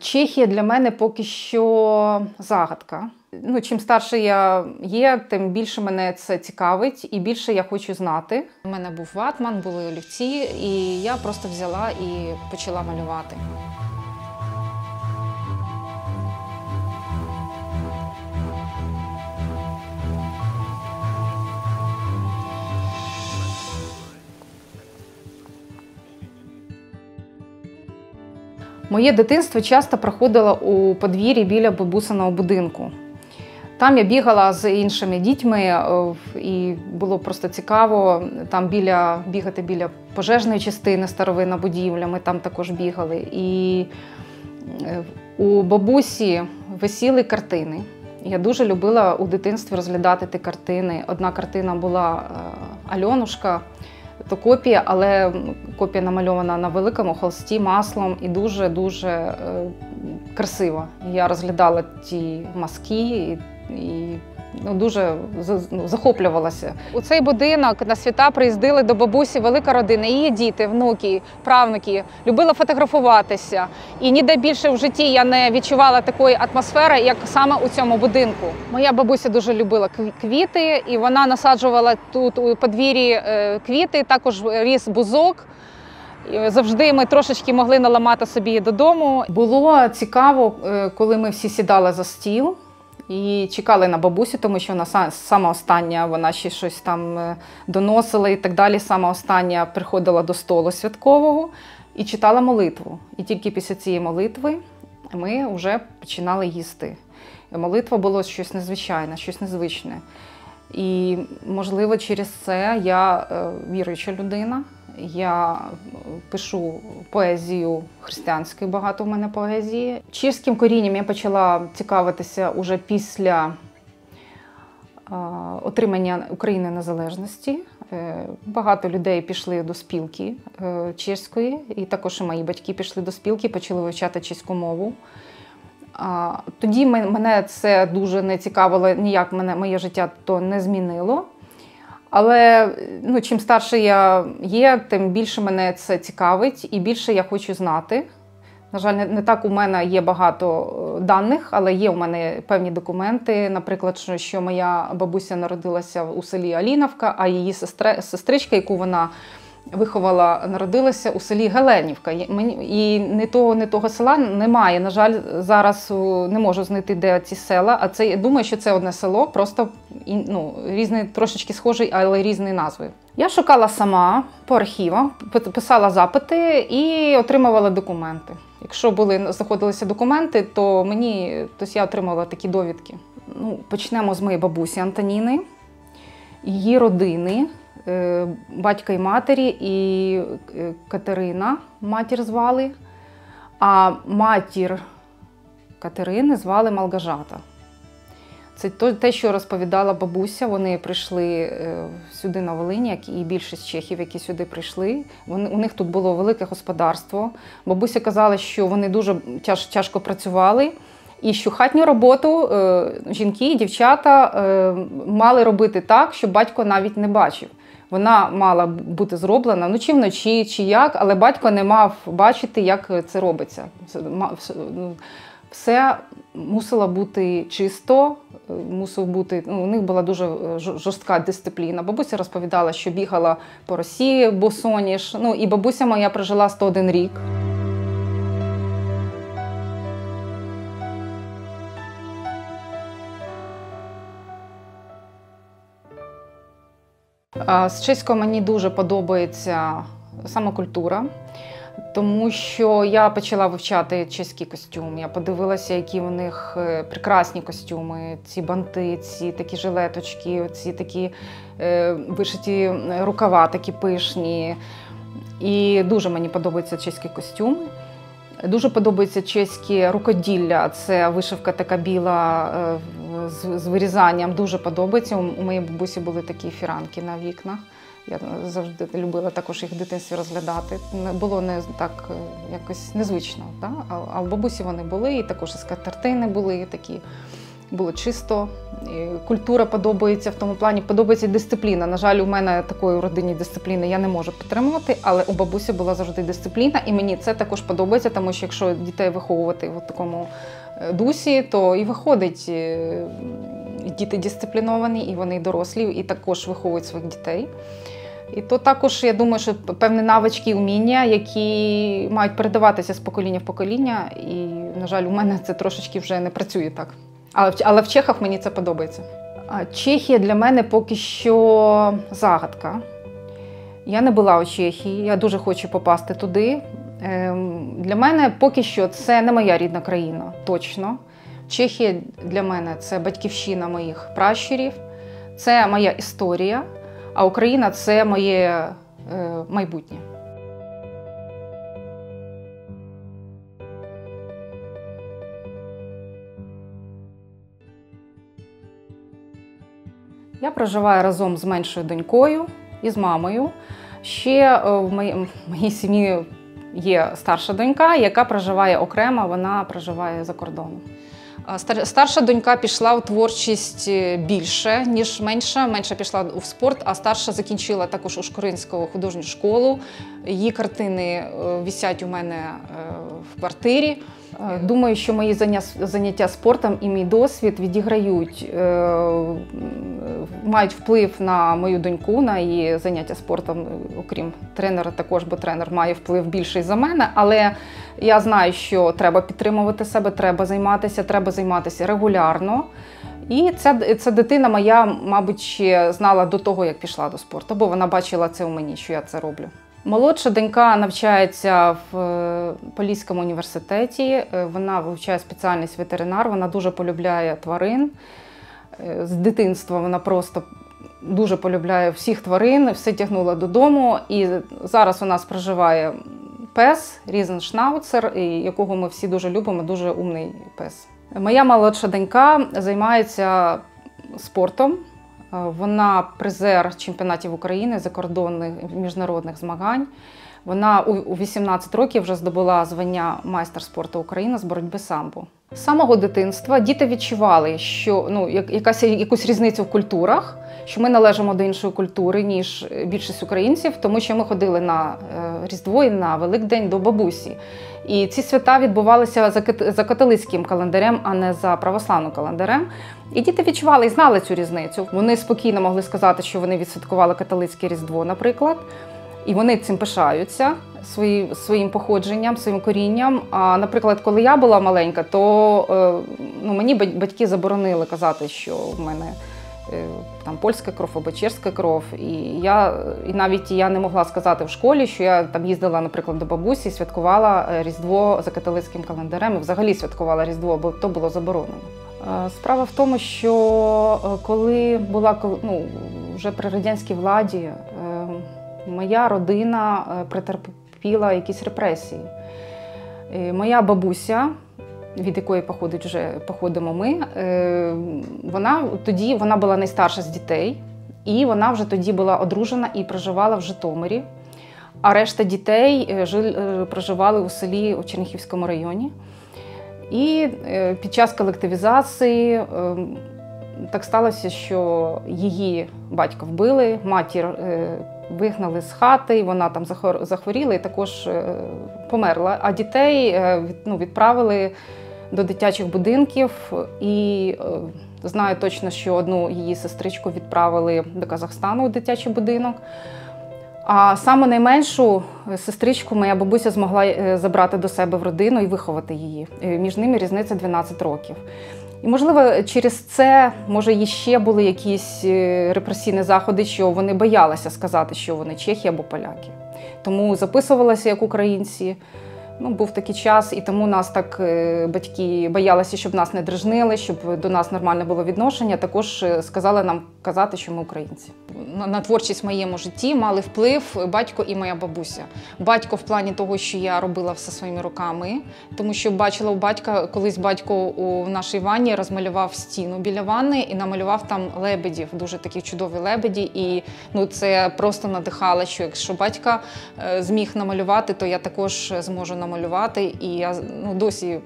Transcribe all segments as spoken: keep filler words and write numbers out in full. Чехія для мене поки що загадка. Ну, чим старше я є, тим більше мене це цікавить і більше я хочу знати. У мене був ватман, були олівці, і я просто взяла і почала малювати. Моє дитинство часто проходило у подвір'ї біля бабусиного будинку. Там я бігала з іншими дітьми, і було просто цікаво там біля, бігати біля пожежної частини, старовинна будівля, ми там також бігали. І у бабусі висіли картини. Я дуже любила у дитинстві розглядати ті картини. Одна картина була «Альонушка», то копія, але копія намальована на великому холсті маслом і дуже-дуже красиво. Я розглядала ті мазки і, і ну, дуже захоплювалася. У цей будинок на свята приїздили до бабусі велика родина, її діти, внуки, правнуки. Любила фотографуватися. І ніде більше в житті я не відчувала такої атмосфери, як саме у цьому будинку. Моя бабуся дуже любила квіти, і вона насаджувала тут у подвір'ї квіти, також ріс бузок. Завжди ми трошечки могли наламати собі додому. Було цікаво, коли ми всі сідали за стіл і чекали на бабусю, тому що вона сама остання, вона ще щось там доносила і так далі. Сама остання приходила до столу святкового і читала молитву. І тільки після цієї молитви ми вже починали їсти. Молитва була щось незвичайне, щось незвичне. І, можливо, через це я віруюча людина. Я пишу поезію християнську, багато в мене поезії. Чеським корінням я почала цікавитися уже після отримання України незалежності. Багато людей пішли до спілки чеської, і також і мої батьки пішли до спілки, почали вивчати чеську мову. Тоді мене це дуже не цікавило, ніяк мене, моє життя то не змінило. Але ну, чим старше я є, тим більше мене це цікавить і більше я хочу знати. На жаль, не так у мене є багато даних, але є у мене певні документи. Наприклад, що моя бабуся народилася у селі Аліновка, а її сестри, сестричка, яку вона виховала, народилася у селі Геленівка. І не того, не того села немає. На жаль, зараз не можу знайти, де ці села. А це, я думаю, що це одне село, просто ну, різні, трошечки схожі, але різні назви. Я шукала сама по архівам, писала запити і отримувала документи. Якщо були, знаходилися документи, то, мені, то я отримала такі довідки. Ну, почнемо з моєї бабусі Антоніни, її родини. Батька і матері, і Катерина матір звали, а матір Катерини звали Малгожата. Це те, що розповідала бабуся. Вони прийшли сюди на Волинь, як і більшість чехів, які сюди прийшли. Вони, у них тут було велике господарство. Бабуся казала, що вони дуже тяж, тяжко працювали. І що хатню роботу жінки і дівчата мали робити так, щоб батько навіть не бачив. Вона мала бути зроблена, ну чи вночі, чи як, але батько не мав бачити, як це робиться. Все мусило бути чисто, мусив бути, ну, у них була дуже жорстка дисципліна. Бабуся розповідала, що бігала по Росії, босоніж. Ну і бабуся моя прожила сто один рік. З чеського мені дуже подобається саме культура, тому що я почала вивчати чеський костюм. Я подивилася, які в них прекрасні костюми, ці банти, ці такі жилеточки, ці такі е, вишиті рукава, такі пишні. І дуже мені подобається чеський костюм. Дуже подобається чеське рукоділля, це вишивка така біла, е, З, з вирізанням дуже подобається. У, у моїй бабусі були такі фіранки на вікнах. Я завжди любила також їх в дитинстві розглядати. Було не так якось незвично. Да? А, а в бабусі вони були, і також і скатертини були такі було чисто, культура подобається в тому плані, подобається дисципліна. На жаль, у мене такої в родині дисципліни я не можу підтримувати, але у бабусі була завжди дисципліна, і мені це також подобається, тому що якщо дітей виховувати в такому дусі, то і виходить, діти дисципліновані, і вони дорослі, і також виховують своїх дітей. І то також, я думаю, що певні навички, уміння, які мають передаватися з покоління в покоління. І, на жаль, у мене це трошечки вже не працює так. Але, але в Чехах мені це подобається. Чехія для мене поки що загадка. Я не була у Чехії, я дуже хочу попасти туди. Для мене поки що це не моя рідна країна, точно. Чехія для мене – це батьківщина моїх пращурів, це моя історія. А Україна – це моє е, майбутнє. Я проживаю разом з меншою донькою і з мамою. Ще в моїй, в моїй сім'ї є старша донька, яка проживає окремо, вона проживає за кордоном. Старша донька пішла у творчість більше, ніж менша. Менша пішла у спорт, а старша закінчила також у Шкоринську художню школу. Її картини висять у мене в квартирі. Думаю, що мої заняття спортом і мій досвід відіграють, мають вплив на мою доньку, на її заняття спортом, окрім тренера також, бо тренер має вплив більший за мене. Але я знаю, що треба підтримувати себе, треба займатися, треба займатися регулярно. І ця, ця дитина моя, мабуть, ще знала до того, як пішла до спорту, бо вона бачила це у мені, що я це роблю. Молодша донька навчається в Поліському університеті, вона вивчає спеціальність ветеринар, вона дуже полюбляє тварин. З дитинства вона просто дуже полюбляє всіх тварин, все тягнула додому. І зараз у нас проживає пес, різеншнауцер, якого ми всі дуже любимо, дуже умний пес. Моя молодша донька займається спортом. Вона призер чемпіонатів України, закордонних міжнародних змагань. Вона у вісімнадцять років вже здобула звання майстер спорту України з боротьби самбо. З самого дитинства діти відчували, що ну, якась, якусь різницю в культурах, що ми належимо до іншої культури, ніж більшість українців, тому що ми ходили на Різдво і на Великдень до бабусі. І ці свята відбувалися за католицьким календарем, а не за православним календарем. І діти відчували і знали цю різницю. Вони спокійно могли сказати, що вони відсвяткували католицьке Різдво, наприклад. І вони цим пишаються, свої, своїм походженням, своїм корінням. А, наприклад, коли я була маленька, то ну, мені батьки заборонили казати, що в мене там польська кров або чешська кров. І, я, і навіть я не могла сказати в школі, що я там їздила, наприклад, до бабусі і святкувала Різдво за католицьким календарем, і взагалі святкувала Різдво, бо то було заборонено. Справа в тому, що коли була ну, вже при радянській владі, моя родина претерпіла якісь репресії. Моя бабуся, від якої походить вже, походимо ми, вона тоді вона була найстарша з дітей, і вона вже тоді була одружена і проживала в Житомирі. А решта дітей жили, проживали у селі у Чернігівському районі. І під час колективізації так сталося, що її батька вбили, матір вигнали з хати, вона там захворіла і також померла. А дітей ну, відправили до дитячих будинків. І знаю точно, що одну її сестричку відправили до Казахстану у дитячий будинок. А саме найменшу сестричку моя бабуся змогла забрати до себе в родину і виховати її. Між ними різниця дванадцять років. І, можливо, через це, може, і ще були якісь репресійні заходи, що вони боялися сказати, що вони чехи або поляки. Тому записувалися як українці. Ну, був такий час, і тому нас так батьки боялися, щоб нас не дражнили, щоб до нас нормально було відношення. Також сказали нам казати, що ми українці. На творчість в моєму житті мали вплив батько і моя бабуся. Батько в плані того, що я робила все своїми руками, тому що бачила у батька, колись батько у нашій ванні розмалював стіну біля ванни і намалював там лебедів, дуже такі чудові лебеді. І ну, це просто надихало, що якщо батька зміг намалювати, то я також зможу намалювати. намалювати, і я ну, досі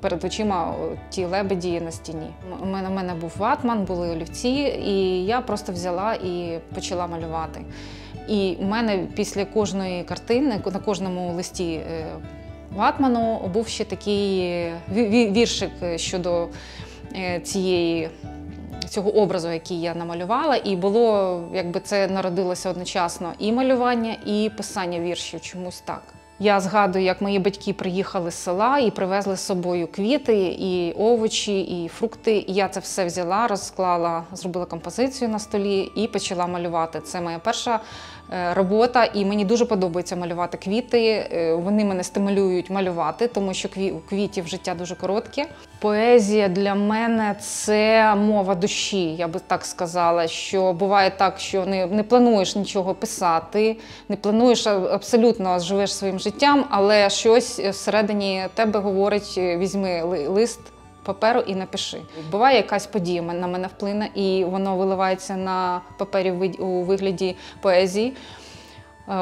перед очима ті лебеді на стіні. У мене, у мене був ватман, були олівці, і я просто взяла і почала малювати. І в мене після кожної картини, на кожному листі ватману був ще такий віршик щодо цієї, цього образу, який я намалювала, і було, якби це народилося одночасно і малювання, і писання віршів, чомусь так. Я згадую, як мої батьки приїхали з села і привезли з собою квіти, і овочі, і фрукти. І я це все взяла, розклала, зробила композицію на столі і почала малювати. Це моя перша робота, і мені дуже подобається малювати квіти. Вони мене стимулюють малювати, тому що у квітів життя дуже коротке. Поезія для мене – це мова душі, я би так сказала, що буває так, що не, не плануєш нічого писати, не плануєш, абсолютно живеш своїм життям, але щось всередині тебе говорить: візьми лист паперу і напиши. Буває якась подія на мене вплине, і воно виливається на папері у вигляді поезії.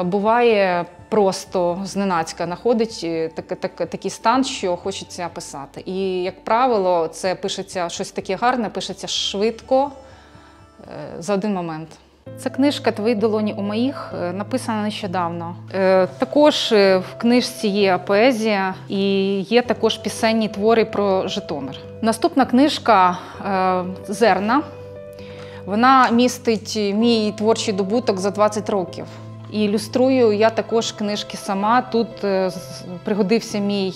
Буває, просто зненацька находить так, так, такий стан, що хочеться писати. І, як правило, це пишеться щось таке гарне, пишеться швидко, за один момент. Це книжка «Твої долоні у моїх», написана нещодавно. Також в книжці є поезія і є також пісенні твори про Житомир. Наступна книжка «Зерна». Вона містить мій творчий добуток за двадцять років. І ілюструю я також книжки сама. Тут пригодився мій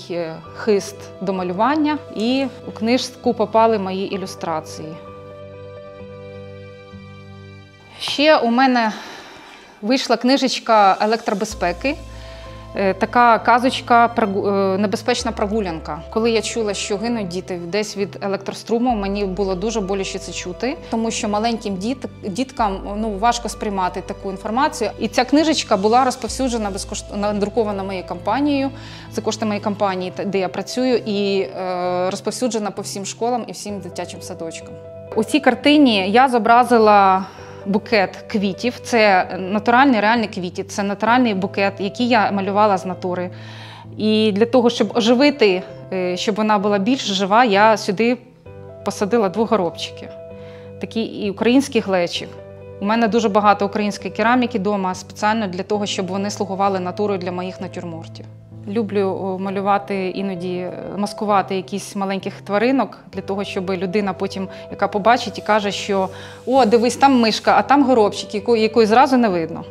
хист до малювання, і у книжку попали мої ілюстрації. Ще у мене вийшла книжечка «Електробезпеки». Така казочка «Небезпечна прогулянка». Коли я чула, що гинуть діти десь від електроструму, мені було дуже боляче це чути, тому що маленьким діт, діткам ну, важко сприймати таку інформацію. І ця книжечка була розповсюджена, надрукована моєю компанією, за кошти моєї компанії, де я працюю, і е, розповсюджена по всім школам і всім дитячим садочкам. У цій картині я зобразила букет квітів. Це натуральні, реальні квіти. Це натуральний букет, який я малювала з натури. І для того, щоб оживити, щоб вона була більш жива, я сюди посадила двох горобчиків. Такий і український глечик. У мене дуже багато української кераміки вдома, спеціально для того, щоб вони слугували натурою для моїх натюрмортів. Люблю малювати, іноді маскувати якісь маленьких тваринок, для того, щоб людина потім, яка побачить і каже, що «О, дивись, там мишка, а там горобчик», якої зразу не видно.